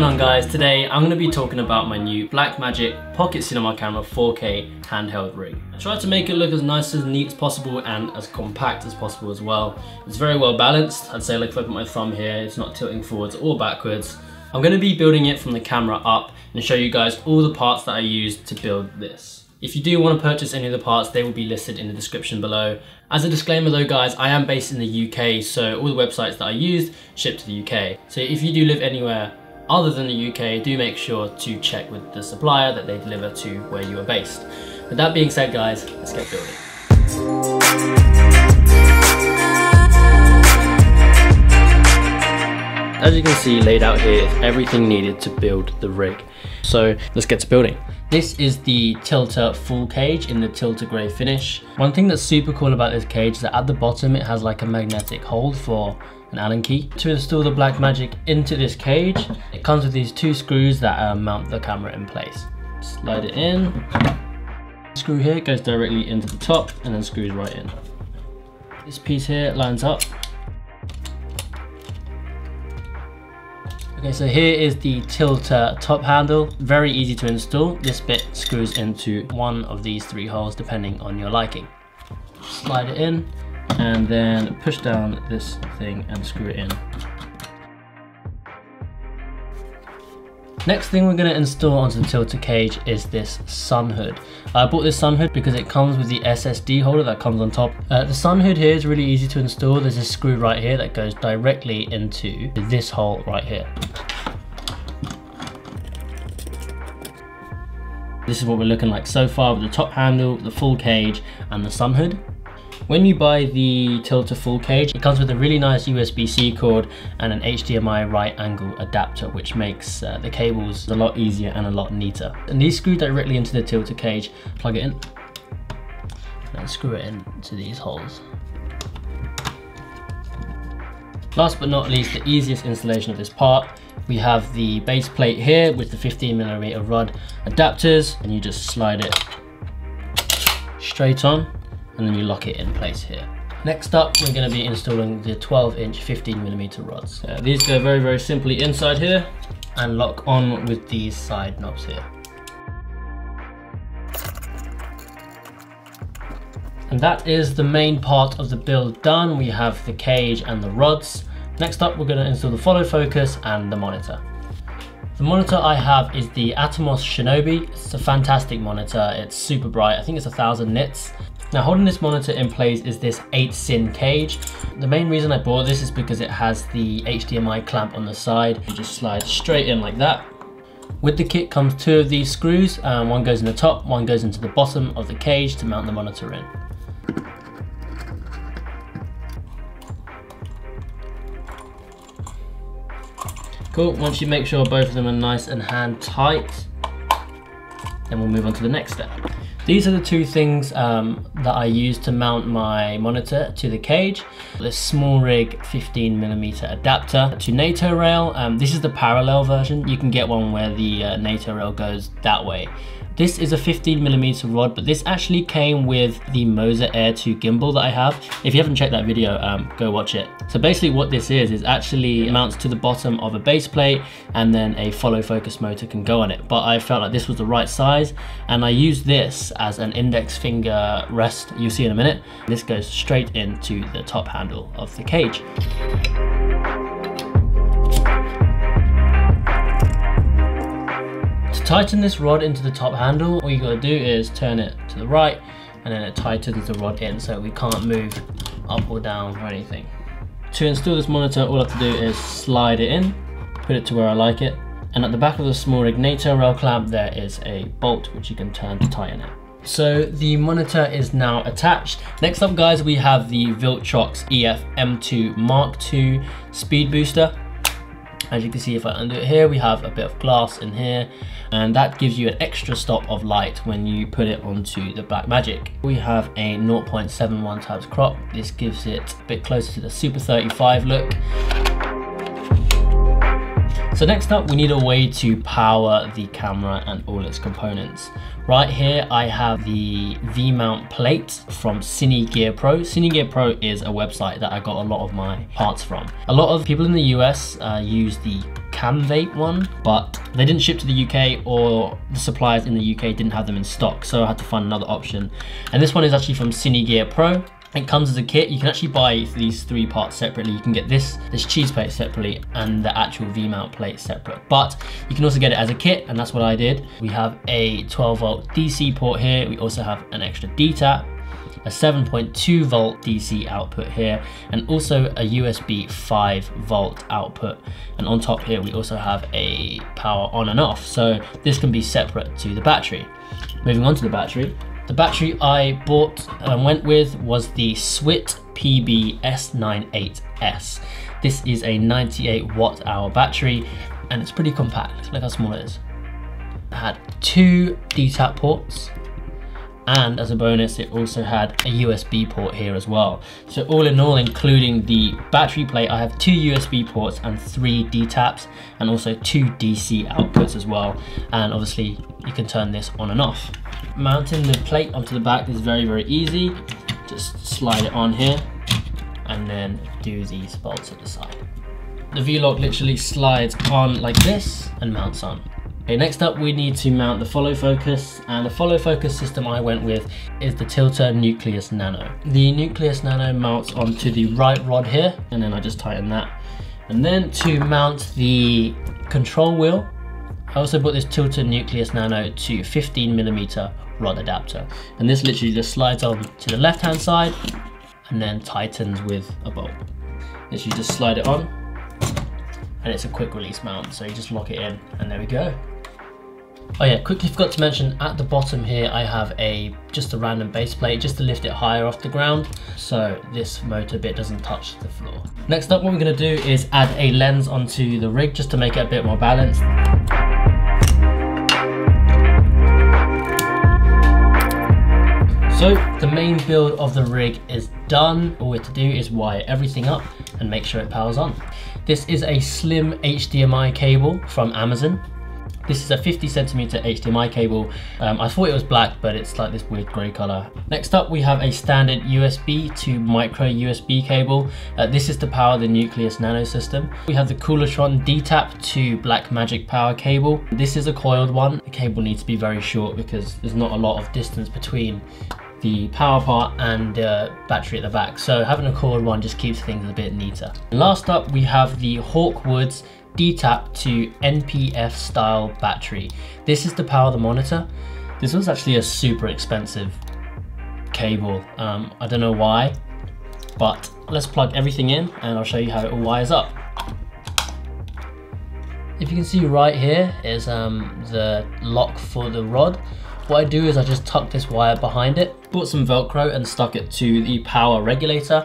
going on, guys? Today I'm going to be talking about my new Blackmagic Pocket Cinema Camera 4K handheld rig. I tried to make it look as nice and neat as possible and as compact as possible as well. It's very well balanced. I'd say, like, if I put my thumb here, it's not tilting forwards or backwards. I'm going to be building it from the camera up and show you guys all the parts that I used to build this. If you do want to purchase any of the parts, they will be listed in the description below. As a disclaimer though, guys, I am based in the UK, so all the websites that I used ship to the UK. So if you do live anywhere other than the UK, do make sure to check with the supplier that they deliver to where you are based. With that being said, guys, let's get building. As you can see, laid out here is everything needed to build the rig. So let's get to building. This is the Tilta full cage in the Tilta grey finish. One thing that's super cool about this cage is that at the bottom it has like a magnetic hold for an Allen key. To install the Blackmagic into this cage, it comes with these two screws that mount the camera in place. Slide it in. The screw here goes directly into the top and then screws right in. This piece here lines up. Okay, so here is the Tilta top handle. Very easy to install. This bit screws into one of these three holes depending on your liking. Slide it in and then push down this thing and screw it in. Next thing we're going to install onto the Tilta cage is this sun hood. I bought this sun hood because it comes with the SSD holder that comes on top. The sun hood here is really easy to install. There's this screw right here that goes directly into this hole right here. This is what we're looking like so far with the top handle, the full cage and the sun hood. When you buy the Tilta full cage, it comes with a really nice USB-C cord and an HDMI right angle adapter, which makes the cables a lot easier and a lot neater. And these screw directly into the Tilta cage, plug it in, and screw it into these holes. Last but not least, the easiest installation of this part, we have the base plate here with the 15mm rod adapters, and you just slide it straight on. And then you lock it in place here. Next up, we're going to be installing the 12-inch 15mm rods. These go very, very simply inside here and lock on with these side knobs here. And that is the main part of the build done. We have the cage and the rods. Next up, we're going to install the follow focus and the monitor. The monitor I have is the Atomos Shinobi. It's a fantastic monitor. It's super bright. I think it's 1000 nits. Now, holding this monitor in place is this 8Sinn cage. The main reason I bought this is because it has the HDMI clamp on the side. You just slide straight in like that. With the kit comes two of these screws. One goes in the top, one goes into the bottom of the cage to mount the monitor in. Cool, once you make sure both of them are nice and hand tight, then we'll move on to the next step. These are the two things that I use to mount my monitor to the cage. This Smallrig 15mm adapter to NATO rail. This is the parallel version. You can get one where the NATO rail goes that way. This is a 15mm rod, but this actually came with the Moza Air 2 gimbal that I have. If you haven't checked that video, go watch it. So basically what this is actually mounts to the bottom of a base plate and then a follow focus motor can go on it. But I felt like this was the right size and I used this as an index finger rest. You'll see in a minute. This goes straight into the top handle of the cage. Tighten this rod into the top handle. All you gotta do is turn it to the right and then it tightens the rod in so we can't move up or down or anything. To install this monitor, all I have to do is slide it in, put it to where I like it, and at the back of the Smallrig NATO rail clamp there is a bolt which you can turn to tighten it. So the monitor is now attached. Next up, guys, we have the Viltrox EF-M2 Mark II speed booster. As you can see, if I undo it here, we have a bit of glass in here, and that gives you an extra stop of light when you put it onto the Blackmagic. We have a 0.71 times crop. This gives it a bit closer to the Super 35 look. So next up, we need a way to power the camera and all its components. Right here, I have the V-Mount plate from Cine Gear Pro. Cine Gear Pro is a website that I got a lot of my parts from. A lot of people in the US use the Camvate one, but they didn't ship to the UK, or the suppliers in the UK didn't have them in stock, so I had to find another option. And this one is actually from Cine Gear Pro. It comes as a kit. You can actually buy these three parts separately. You can get this cheese plate separately and the actual V-mount plate separate, but you can also get it as a kit, and that's what I did. We have a 12 volt DC port here. We also have an extra D-Tap, a 7.2 volt DC output here, and also a USB 5 volt output. And on top here, we also have a power on and off. So this can be separate to the battery. Moving on to the battery. The battery I bought and went with was the SWIT PBS98S. This is a 98 watt hour battery, and it's pretty compact. Look how small it is. It had two D-Tap ports, and as a bonus, it also had a USB port here as well. So all in all, including the battery plate, I have two USB ports and three D-Taps, and also two DC outputs as well. And obviously, you can turn this on and off. Mounting the plate onto the back is very easy. Just slide it on here and then do these bolts at the side. The V-Lock literally slides on like this and mounts on. Okay, next up we need to mount the follow focus, and the follow focus system I went with is the Tilta Nucleus Nano. The Nucleus Nano mounts onto the right rod here, and then I just tighten that. And then to mount the control wheel, I also bought this Tilta Nucleus Nano to 15mm rod adapter, and this literally just slides on to the left hand side and then tightens with a bolt. Literally just slide it on, and it's a quick release mount, so you just lock it in and there we go. Oh yeah, quickly forgot to mention, at the bottom here I have just a random base plate just to lift it higher off the ground, so this motor bit doesn't touch the floor. Next up, what we're going to do is add a lens onto the rig just to make it a bit more balanced. So the main build of the rig is done. All we have to do is wire everything up and make sure it powers on. This is a slim HDMI cable from Amazon. This is a 50cm HDMI cable. I thought it was black, but it's like this weird grey colour. Next up, we have a standard USB to micro USB cable. This is to power the Nucleus Nano system. We have the Koolertron D-Tap to Blackmagic power cable. This is a coiled one. The cable needs to be very short because there's not a lot of distance between the power part and the battery at the back, so having a coiled one just keeps things a bit neater. Last up, we have the Hawkwoods D-Tap to NPF style battery. This is to power the monitor. This was actually a super expensive cable. I don't know why, but let's plug everything in and I'll show you how it all wires up. If you can see right here is the lock for the rod. What I do is I just tuck this wire behind it, bought some Velcro and stuck it to the power regulator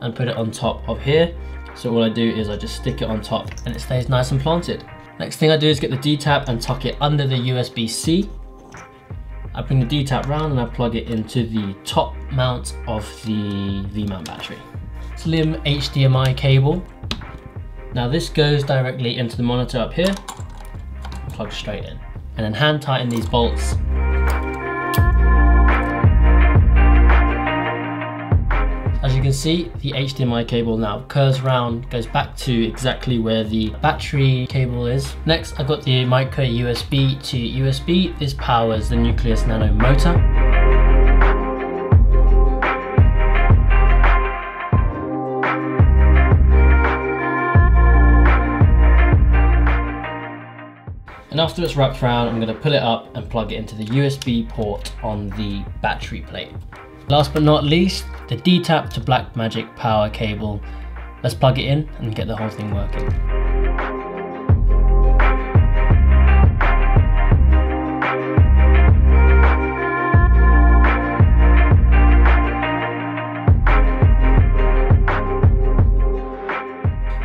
and put it on top of here. So all I do is I just stick it on top and it stays nice and planted. Next thing I do is get the D-Tap and tuck it under the USB-C. I bring the D-Tap round and I plug it into the top mount of the V-mount battery. Slim HDMI cable. Now this goes directly into the monitor up here, plug straight in, and then hand tighten these bolts. As you can see, the HDMI cable now curves round, goes back to exactly where the battery cable is. Next, I've got the micro USB to USB. This powers the Nucleus Nano motor. And after it's wrapped around, I'm going to pull it up and plug it into the USB port on the battery plate. Last but not least, the D-Tap to Blackmagic power cable. Let's plug it in and get the whole thing working.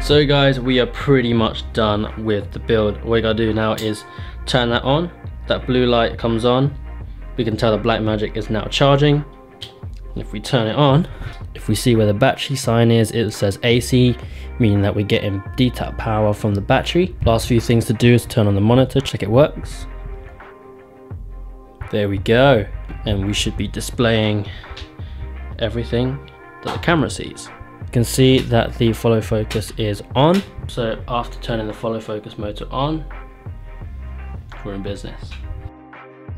So guys, we are pretty much done with the build. All we gotta do now is turn that on. That blue light comes on. We can tell the Blackmagic is now charging. If we turn it on, if we see where the battery sign is, it says AC, meaning that we're getting D-Tap power from the battery. Last few things to do is turn on the monitor, check it works. There we go. And we should be displaying everything that the camera sees. You can see that the follow focus is on. So after turning the follow focus motor on, we're in business.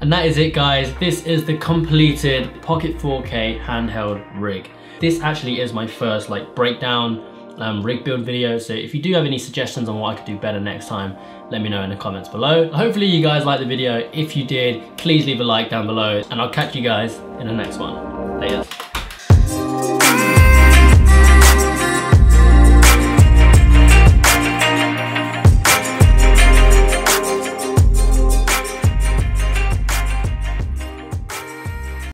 And that is it, guys. This is the completed Pocket 4K handheld rig. This actually is my first breakdown rig build video, so if you do have any suggestions on what I could do better next time, let me know in the comments below. Hopefully you guys liked the video. If you did, please leave a like down below, and I'll catch you guys in the next one. Later.